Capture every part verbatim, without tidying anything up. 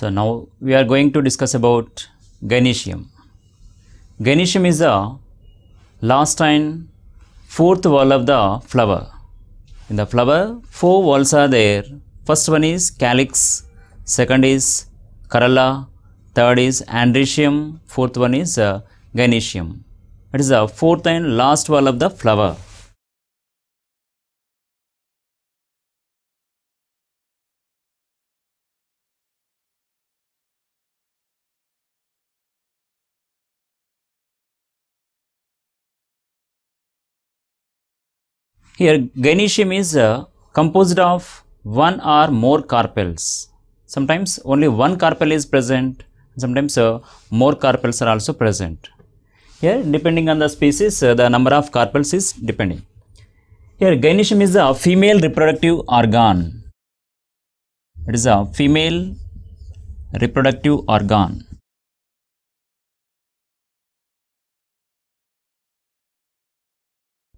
So now we are going to discuss about Gynoecium. Gynoecium is the lactine fourth wall of the flower. In the flower, four walls are there. First one is calyx, second is corolla, third is Androecium, fourth one is uh, Gynoecium. It is the fourth and last wall of the flower. Here Gynoecium is uh, composed of one or more carpels. Sometimes only one carpel is present, sometimes uh, more carpels are also present. Here depending on the species, uh, the number of carpels is depending. Here Gynoecium is a female reproductive organ. It is a female reproductive organ.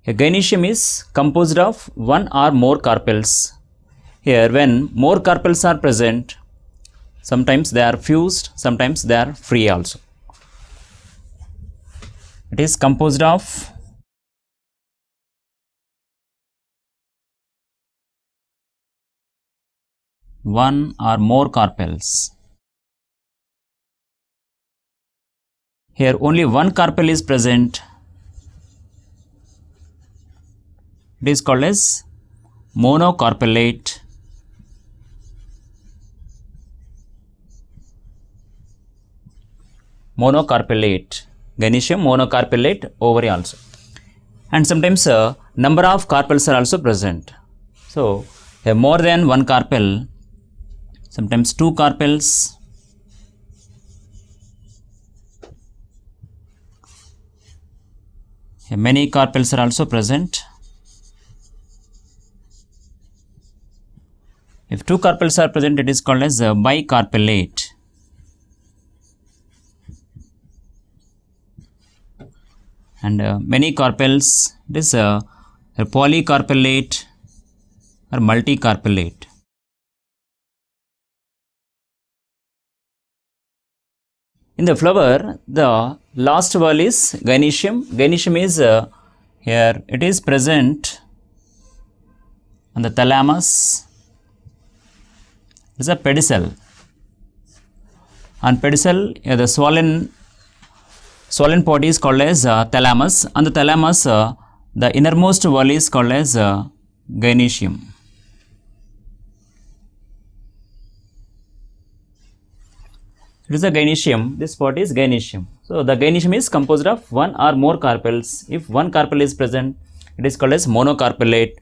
A Gynoecium is composed of one or more carpels. Here when more carpels are present, sometimes they are fused, sometimes they are free also. It is composed of one or more carpels. Here only one carpel is present. It is called as monocarpellate. Monocarpellate. Gynoecium monocarpellate, ovary also. And sometimes uh, number of carpels are also present. So uh, more than one carpel, sometimes two carpels, uh, many carpels are also present. If two carpels are present, it is called as a bicarpellate. And uh, many carpels, it is a, a polycarpellate or multicarpellate. In the flower, the last wall is Gynoecium. Gynoecium is uh, here, it is present on the thalamus. It is a pedicel. On pedicel, yeah, the swollen, swollen part is called as uh, thalamus. On the thalamus, uh, the innermost wall is called as uh, Gynoecium. It is a Gynoecium. This part is Gynoecium. So the Gynoecium is composed of one or more carpels. If one carpel is present, it is called as monocarpellate.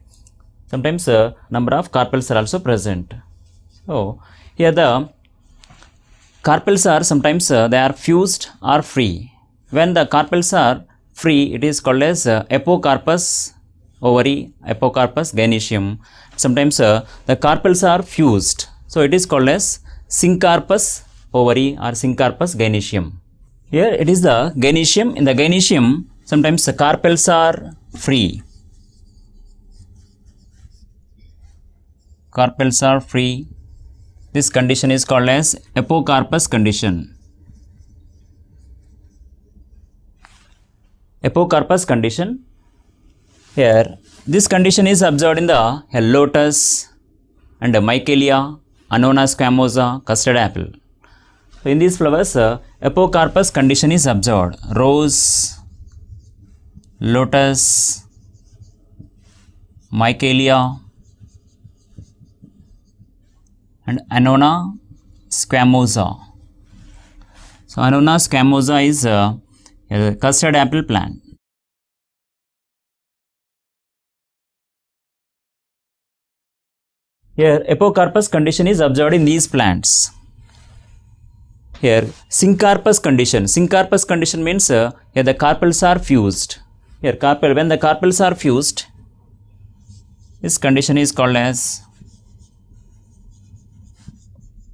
Sometimes uh, number of carpels are also present. So here the carpels are sometimes uh, they are fused or free. When the carpels are free, it is called as uh, apocarpous ovary, apocarpous Gynoecium. Sometimes uh, the carpels are fused, so it is called as syncarpous ovary or syncarpous Gynoecium. Here it is the Gynoecium. In the Gynoecium, sometimes the carpels are free. Carpels are free. This condition is called as apocarpous condition. Apocarpous condition. Here, this condition is observed in the lotus and Michaelia, Anona squamosa, custard apple. So in these flowers, uh, apocarpous condition is observed. Rose, lotus, Michaelia, and Anona squamosa. So Anona squamosa is uh, a custard apple plant. Here apocarpous condition is observed in these plants. Here syncarpous condition. Syncarpous condition means uh, here the carpels are fused. Here carpel, when the carpels are fused, this condition is called as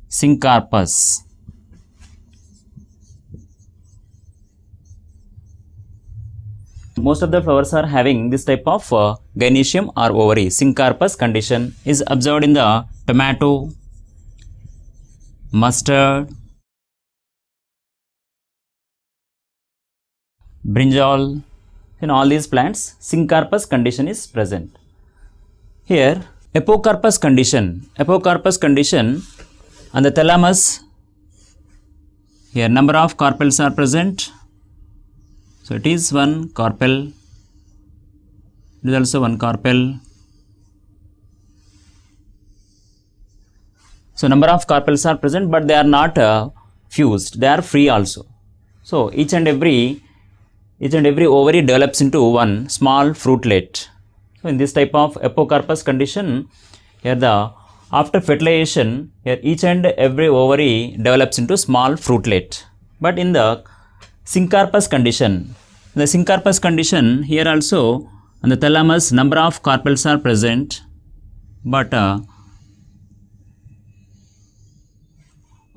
syncarpous. Most of the flowers are having this type of uh, gynoecium or ovary. Syncarpous condition is observed in the tomato, mustard, brinjal. In all these plants, syncarpous condition is present. Here, apocarpous condition. Apocarpous condition on the thalamus. Here, number of carpels are present. So it is one carpel. It is also one carpel. So number of carpels are present, but they are not uh, fused. They are free also. So each and every each and every ovary develops into one small fruitlet. So in this type of apocarpous condition, here the after fertilization, here each and every ovary develops into small fruitlet. But in the syncarpous condition, in the syncarpous condition, here also on the thalamus number of carpels are present, but uh,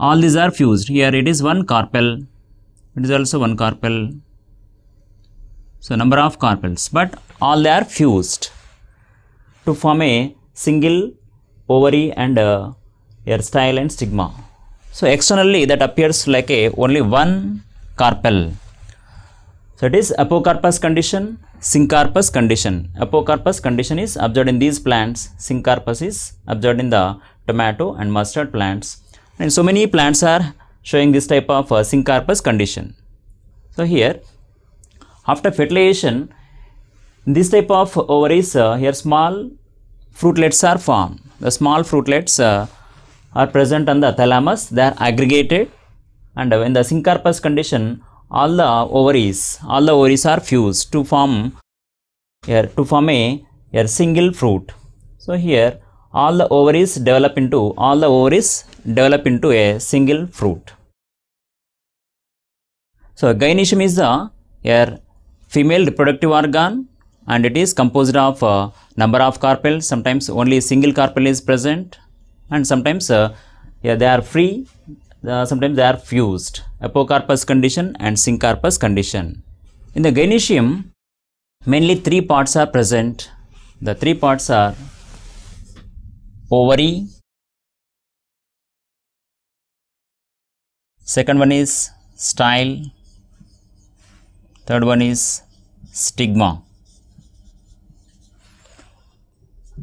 all these are fused. Here it is one carpel. It is also one carpel. So number of carpels, but all they are fused to form a single ovary and uh, hairstyle and stigma. So externally that appears like a only one carpel. So it is apocarpous condition, syncarpous condition. Apocarpous condition is observed in these plants. Syncarpous is observed in the tomato and mustard plants. And so many plants are showing this type of uh, syncarpous condition. So here, after fertilization, this type of ovaries, uh, here small fruitlets are formed. The small fruitlets uh, are present on the thalamus. They are aggregated, and in the syncarpous condition, all the ovaries, all the ovaries are fused to form here to form a, a single fruit. So here, all the ovaries develop into all the ovaries develop into a single fruit. So gynoecium is the here. Female reproductive organ, and it is composed of uh, number of carpels. Sometimes only single carpel is present, and sometimes uh, yeah, they are free, uh, sometimes they are fused. Apocarpous condition and syncarpous condition. In the gynoecium, mainly three parts are present. The three parts are ovary, second one is style, third one is stigma.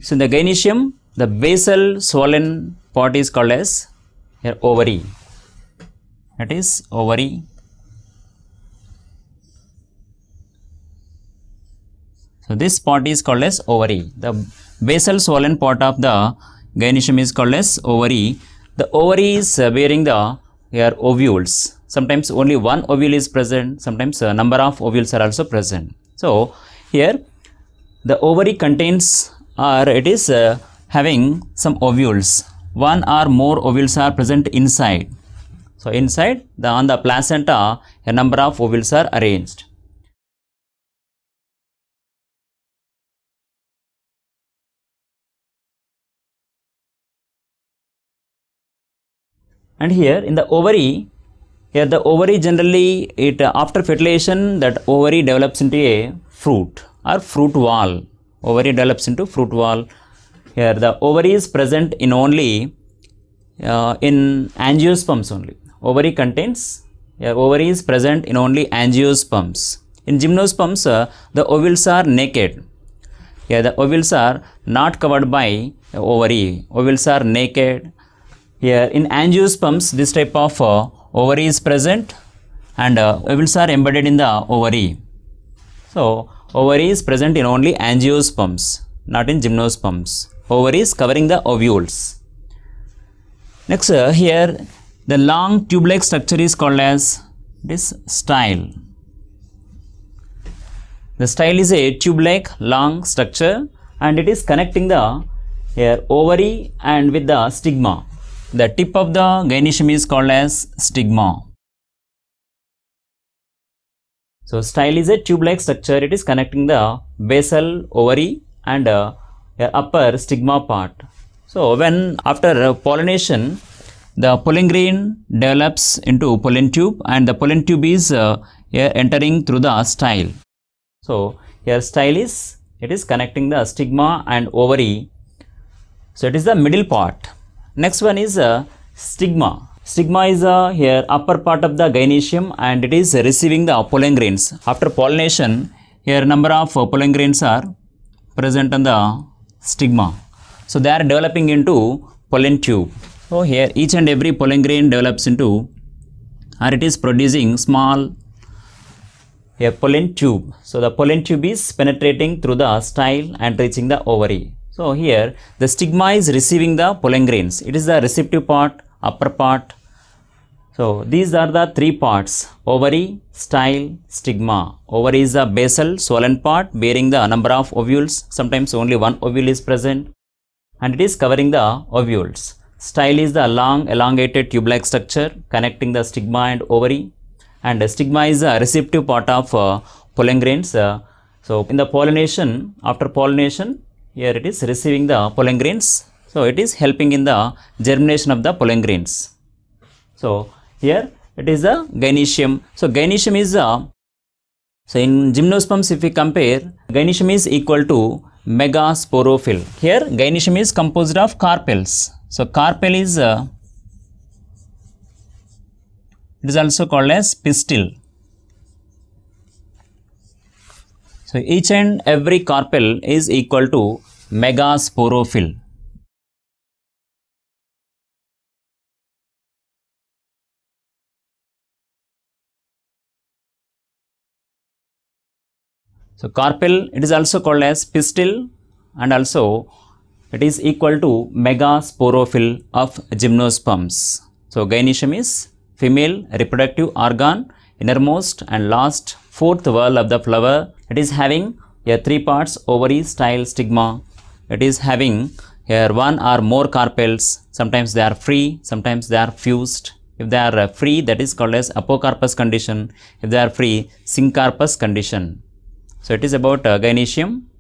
So in the gynoecium, the basal swollen part is called as here ovary. That is ovary. So this part is called as ovary. The basal swollen part of the gynoecium is called as ovary. The ovary is bearing the here ovules. Sometimes only one ovule is present, sometimes a number of ovules are also present. So here the ovary contains or it is uh, having some ovules. One or more ovules are present inside. So inside the on the placenta a number of ovules are arranged. And here in the ovary, here the ovary generally, it uh, after fertilization, that ovary develops into a fruit or fruit wall. Ovary develops into fruit wall. Here the ovary is present in only uh, in angiosperms only. Ovary contains, yeah, ovary is present in only angiosperms. In gymnosperms, uh, the ovules are naked. Here the ovules are not covered by uh, ovary. Ovules are naked. Here in angiosperms, this type of uh, ovary is present, and uh, ovules are embedded in the ovary. So ovary is present in only angiosperms, not in gymnosperms. Ovary is covering the ovules. Next, uh, here the long tube-like structure is called as this style. The style is a tube-like long structure, and it is connecting the here ovary and with the stigma. The tip of the gynoecium is called as stigma. So style is a tube-like structure. It is connecting the basal ovary and uh, upper stigma part. So when after uh, pollination, the pollen grain develops into pollen tube, and the pollen tube is uh, entering through the style. So here style is, it is connecting the stigma and ovary. So it is the middle part. Next one is uh, stigma. Stigma is uh, here upper part of the gynoecium, and it is receiving the pollen grains. After pollination, here number of uh, pollen grains are present on the stigma. So they are developing into pollen tube. So here each and every pollen grain develops into, or it is producing small a pollen tube. So the pollen tube is penetrating through the style and reaching the ovary. So here the stigma is receiving the pollen grains. It is the receptive part, upper part. So these are the three parts: ovary, style, stigma. Ovary is the basal swollen part bearing the number of ovules. Sometimes only one ovule is present, and it is covering the ovules. Style is the long elongated tube-like structure connecting the stigma and ovary. And the stigma is a receptive part of uh, pollen grains. Uh, so in the pollination, after pollination, here it is receiving the pollen grains. So it is helping in the germination of the pollen grains. So here it is the gynoecium. So gynoecium is a, so in gymnosperms if we compare, gynoecium is equal to megasporophyll. Here gynoecium is composed of carpels. So carpel is uh, it is also called as pistil. So each and every carpel is equal to megasporophyll. So carpel, it is also called as pistil, and also it is equal to megasporophyll of gymnosperms. So gynoecium is female reproductive organ, innermost and last fourth valve of the flower. It is having here three parts: ovary, style, stigma. It is having here one or more carpels. Sometimes they are free, sometimes they are fused. If they are free, that is called as apocarpous condition. If they are free, syncarpous condition. So it is about uh, gynoecium.